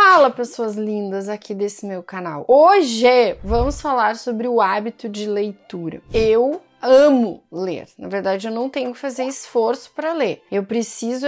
Fala, pessoas lindas aqui desse meu canal. Hoje vamos falar sobre o hábito de leitura. Eu amo ler. Na verdade, eu não tenho que fazer esforço para ler. Eu preciso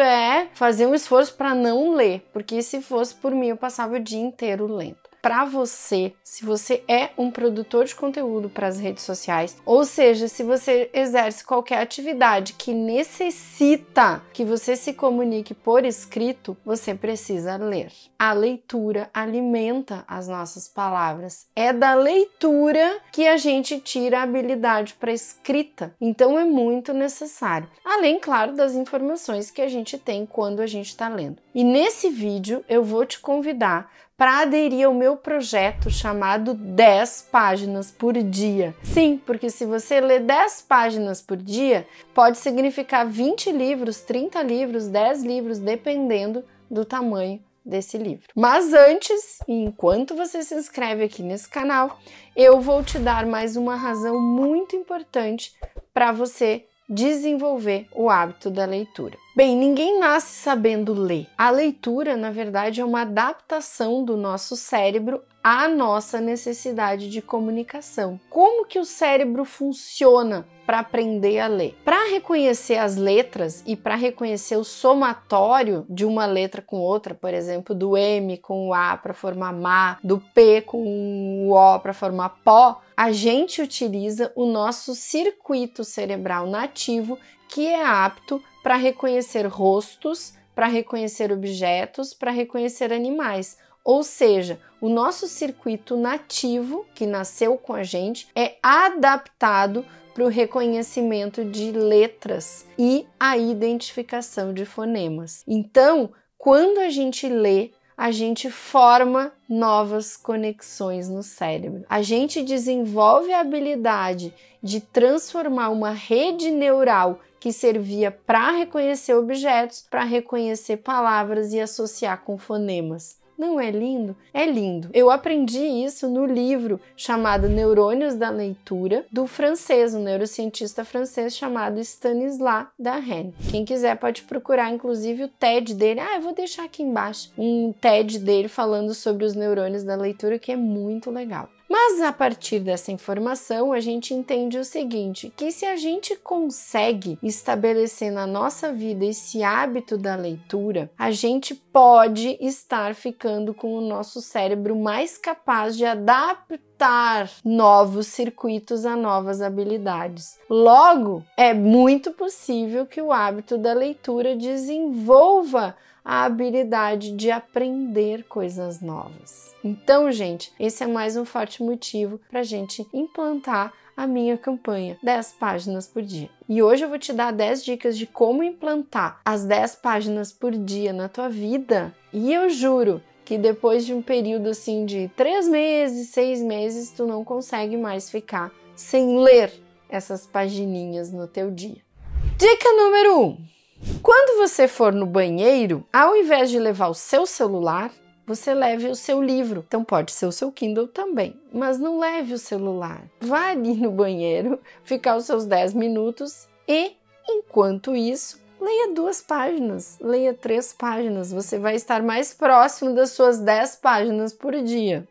fazer um esforço para não ler, porque se fosse por mim, eu passava o dia inteiro lendo. Para você, se você é um produtor de conteúdo para as redes sociais, ou seja, se você exerce qualquer atividade que necessita que você se comunique por escrito, você precisa ler. A leitura alimenta as nossas palavras. É da leitura que a gente tira a habilidade para escrita. Então é muito necessário. Além, claro, das informações que a gente tem quando a gente está lendo. E nesse vídeo eu vou te convidar para aderir ao meu projeto chamado 10 páginas por dia. Sim, porque se você lê 10 páginas por dia, pode significar 20 livros, 30 livros, 10 livros, dependendo do tamanho desse livro. Mas antes, enquanto você se inscreve aqui nesse canal, eu vou te dar mais uma razão muito importante para você desenvolver o hábito da leitura. Bem, ninguém nasce sabendo ler. A leitura, na verdade, é uma adaptação do nosso cérebro à nossa necessidade de comunicação. Como que o cérebro funciona para aprender a ler? Para reconhecer as letras e para reconhecer o somatório de uma letra com outra, por exemplo, do M com o A para formar má, do P com o O para formar pó, a gente utiliza o nosso circuito cerebral nativo, que é apto para reconhecer rostos, para reconhecer objetos, para reconhecer animais. Ou seja, o nosso circuito nativo, que nasceu com a gente, é adaptado para o reconhecimento de letras e a identificação de fonemas. Então, quando a gente lê, a gente forma novas conexões no cérebro. A gente desenvolve a habilidade de transformar uma rede neural que servia para reconhecer objetos, para reconhecer palavras e associar com fonemas. Não é lindo? É lindo. Eu aprendi isso no livro chamado Neurônios da Leitura, do francês, um neurocientista francês chamado Stanislas Dehaene. Quem quiser pode procurar, inclusive, o TED dele. Eu vou deixar aqui embaixo um TED dele falando sobre os neurônios da leitura, que é muito legal. Mas a partir dessa informação, a gente entende o seguinte, que se a gente consegue estabelecer na nossa vida esse hábito da leitura, a gente pode estar ficando com o nosso cérebro mais capaz de adaptar novos circuitos a novas habilidades. Logo, é muito possível que o hábito da leitura desenvolva a habilidade de aprender coisas novas. Então, gente, esse é mais um forte motivo para a gente implantar a minha campanha 10 páginas por dia. E hoje eu vou te dar 10 dicas de como implantar as 10 páginas por dia na tua vida. E eu juro que depois de um período assim de 3 meses, 6 meses, tu não consegue mais ficar sem ler essas pagininhas no teu dia. Dica número 1. Quando você for no banheiro, ao invés de levar o seu celular, você leve o seu livro. Então pode ser o seu Kindle também, mas não leve o celular. Vá ali no banheiro, ficar os seus 10 minutos e, enquanto isso, leia 2 páginas, leia 3 páginas. Você vai estar mais próximo das suas 10 páginas por dia.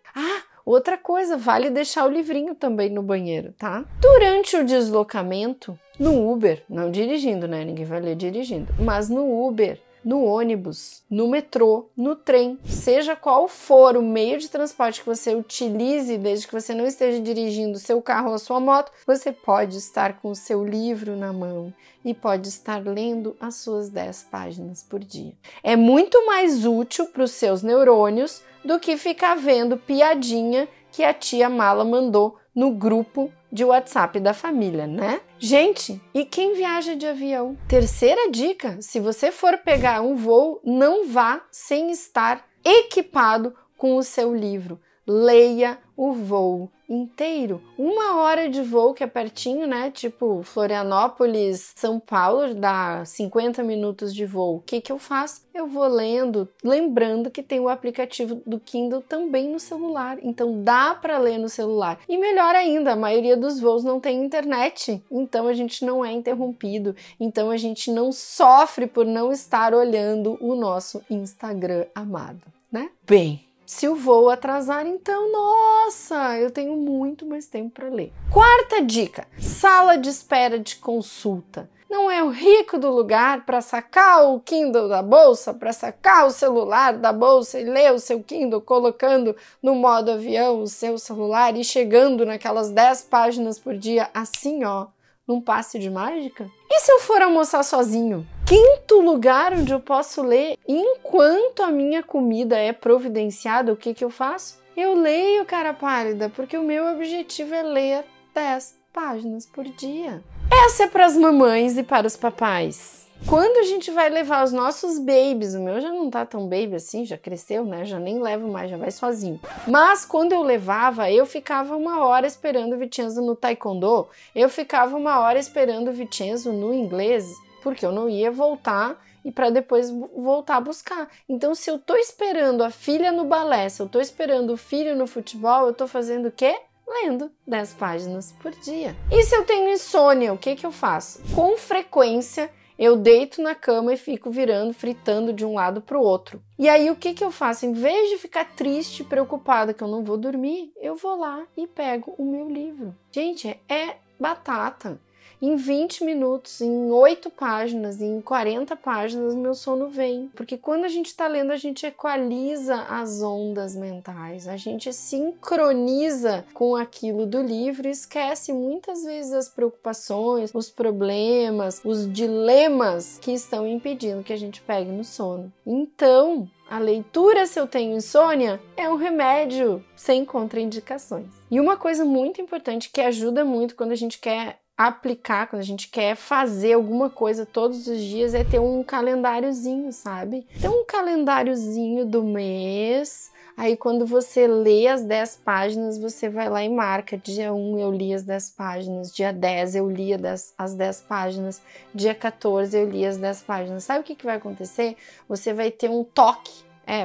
Outra coisa, vale deixar o livrinho também no banheiro, tá? Durante o deslocamento, no Uber, não dirigindo, né? Ninguém vai ler dirigindo. Mas no Uber, no ônibus, no metrô, no trem, seja qual for o meio de transporte que você utilize, desde que você não esteja dirigindo seu carro ou a sua moto, você pode estar com o seu livro na mão e pode estar lendo as suas 10 páginas por dia. É muito mais útil para os seus neurônios do que ficar vendo piadinha que a tia Mala mandou no grupo de WhatsApp da família, né? Gente, e quem viaja de avião? Terceira dica, se você for pegar um voo, não vá sem estar equipado com o seu livro. Leia o voo inteiro. 1 hora de voo, que é pertinho, né? Tipo Florianópolis, São Paulo, dá 50 minutos de voo. O que eu faço? Eu vou lendo, lembrando que tem o aplicativo do Kindle também no celular. Então dá para ler no celular. E melhor ainda, a maioria dos voos não tem internet. Então a gente não é interrompido. Então a gente não sofre por não estar olhando o nosso Instagram amado, né? Bem, Se o voo atrasar, então, nossa, eu tenho muito mais tempo para ler. Quarta dica, sala de espera de consulta. Não é o rico do lugar para sacar o Kindle da bolsa, para sacar o celular da bolsa e ler o seu Kindle, colocando no modo avião o seu celular e chegando naquelas 10 páginas por dia, assim ó, num passe de mágica? E se eu for almoçar sozinho? Quinto lugar onde eu posso ler enquanto a minha comida é providenciada, o que que eu faço? Eu leio, cara pálida, porque o meu objetivo é ler 10 páginas por dia. Essa é para as mamães e para os papais. Quando a gente vai levar os nossos babies, o meu já não tá tão baby assim, já cresceu, né? Já nem levo mais, já vai sozinho. Mas quando eu levava, eu ficava uma hora esperando o Vincenzo no taekwondo, eu ficava uma hora esperando o Vincenzo no inglês, porque eu não ia voltar e para depois voltar a buscar. Então, se eu tô esperando a filha no balé, se eu tô esperando o filho no futebol, eu tô fazendo o quê? Lendo 10 páginas por dia. E se eu tenho insônia, o que que eu faço? Com frequência, eu deito na cama e fico virando, fritando de um lado para o outro. E aí, o que que eu faço? Em vez de ficar triste, preocupada que eu não vou dormir, eu vou lá e pego o meu livro. Gente, é batata. Em 20 minutos, em 8 páginas, em 40 páginas, meu sono vem. Porque quando a gente está lendo, a gente equaliza as ondas mentais, a gente sincroniza com aquilo do livro e esquece muitas vezes as preocupações, os problemas, os dilemas que estão impedindo que a gente pegue no sono. Então, a leitura, se eu tenho insônia, é um remédio sem contraindicações. E uma coisa muito importante que ajuda muito quando a gente quer aplicar, quando a gente quer fazer alguma coisa todos os dias, é ter um calendáriozinho, sabe? Então, um calendáriozinho do mês, aí quando você lê as 10 páginas, você vai lá e marca, dia 1 eu li as 10 páginas, dia 10 eu li as 10 páginas, dia 14 eu li as 10 páginas. Sabe o que vai acontecer? Você vai ter um toque.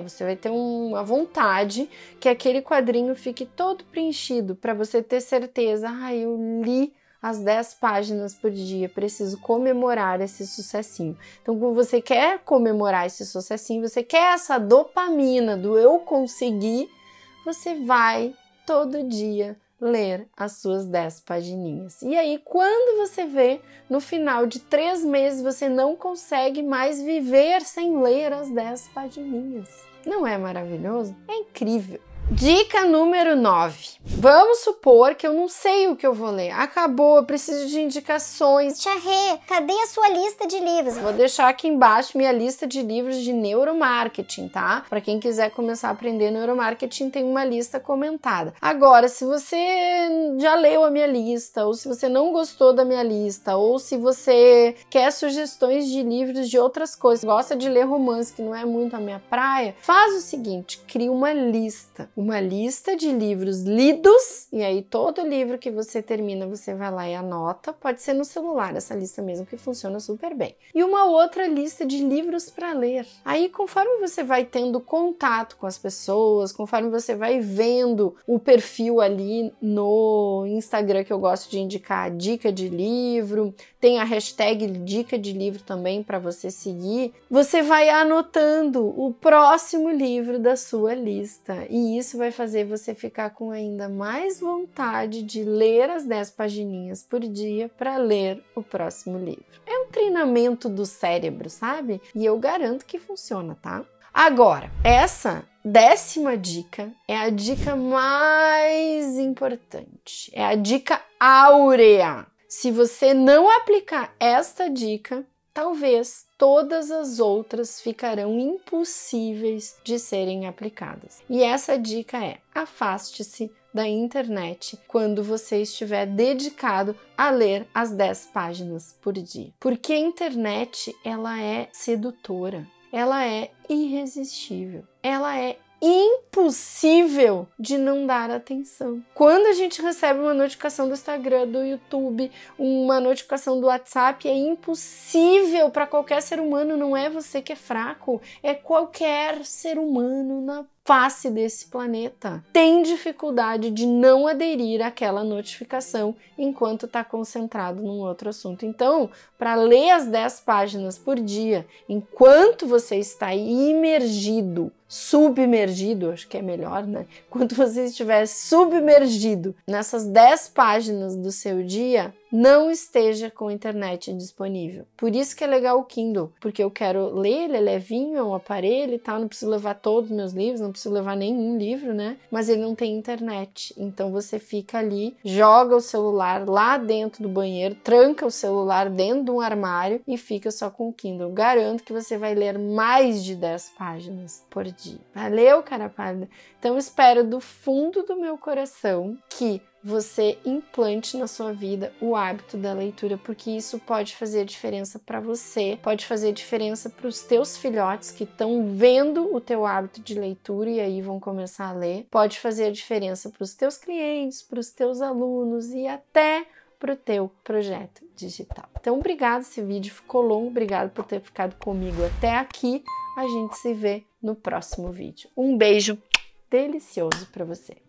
Você vai ter uma vontade que aquele quadrinho fique todo preenchido, para você ter certeza, eu li as 10 páginas por dia, preciso comemorar esse sucessinho. Então, quando você quer comemorar esse sucessinho, você quer essa dopamina do eu consegui, você vai todo dia ler as suas 10 pagininhas. E aí, quando você vê, no final de 3 meses, você não consegue mais viver sem ler as 10 pagininhas. Não é maravilhoso? É incrível! Dica número 9. Vamos supor que eu não sei o que eu vou ler. Acabou, eu preciso de indicações. Tia Rê, cadê a sua lista de livros? Vou deixar aqui embaixo minha lista de livros de neuromarketing, tá? Para quem quiser começar a aprender neuromarketing, tem uma lista comentada. Agora, se você já leu a minha lista, ou se você não gostou da minha lista, ou se você quer sugestões de livros de outras coisas, gosta de ler romance, que não é muito a minha praia, faz o seguinte, cria uma lista. Uma lista de livros lidos, e aí todo livro que você termina, você vai lá e anota. Pode ser no celular, essa lista mesmo, que funciona super bem. E uma outra lista de livros para ler. Aí, conforme você vai tendo contato com as pessoas, conforme você vai vendo o perfil ali no Instagram, que eu gosto de indicar dica de livro, tem a hashtag dica de livro também para você seguir, você vai anotando o próximo livro da sua lista. E isso vai fazer você ficar com ainda mais vontade de ler as 10 pagininhas por dia para ler o próximo livro. É um treinamento do cérebro, sabe? E eu garanto que funciona, tá? Agora, essa décima dica é a dica mais importante. É a dica áurea. Se você não aplicar esta dica, talvez todas as outras ficarão impossíveis de serem aplicadas. E essa dica é: afaste-se da internet quando você estiver dedicado a ler as 10 páginas por dia. Porque a internet, ela é sedutora, ela é irresistível, ela é impossível de não dar atenção. Quando a gente recebe uma notificação do Instagram, do YouTube, uma notificação do WhatsApp, é impossível para qualquer ser humano, não é você que é fraco, é qualquer ser humano na face desse planeta tem dificuldade de não aderir àquela notificação enquanto está concentrado num outro assunto. Então, para ler as 10 páginas por dia, enquanto você está imergido, submergido, acho que é melhor, né? Enquanto você estiver submergido nessas 10 páginas do seu dia, não esteja com a internet disponível. Por isso que é legal o Kindle, porque eu quero ler, ele é levinho, é um aparelho e tal, não preciso levar todos os meus livros, não preciso levar nenhum livro, né? Mas ele não tem internet, então você fica ali, joga o celular lá dentro do banheiro, tranca o celular dentro de um armário e fica só com o Kindle. Garanto que você vai ler mais de 10 páginas por dia. Valeu, cara pálida! Então espero do fundo do meu coração que você implante na sua vida o hábito da leitura, porque isso pode fazer diferença para você, pode fazer diferença para os teus filhotes que estão vendo o teu hábito de leitura e aí vão começar a ler, pode fazer diferença para os teus clientes, para os teus alunos e até para o teu projeto digital. Então, obrigado, esse vídeo ficou longo, obrigado por ter ficado comigo até aqui, a gente se vê no próximo vídeo. Um beijo delicioso para você!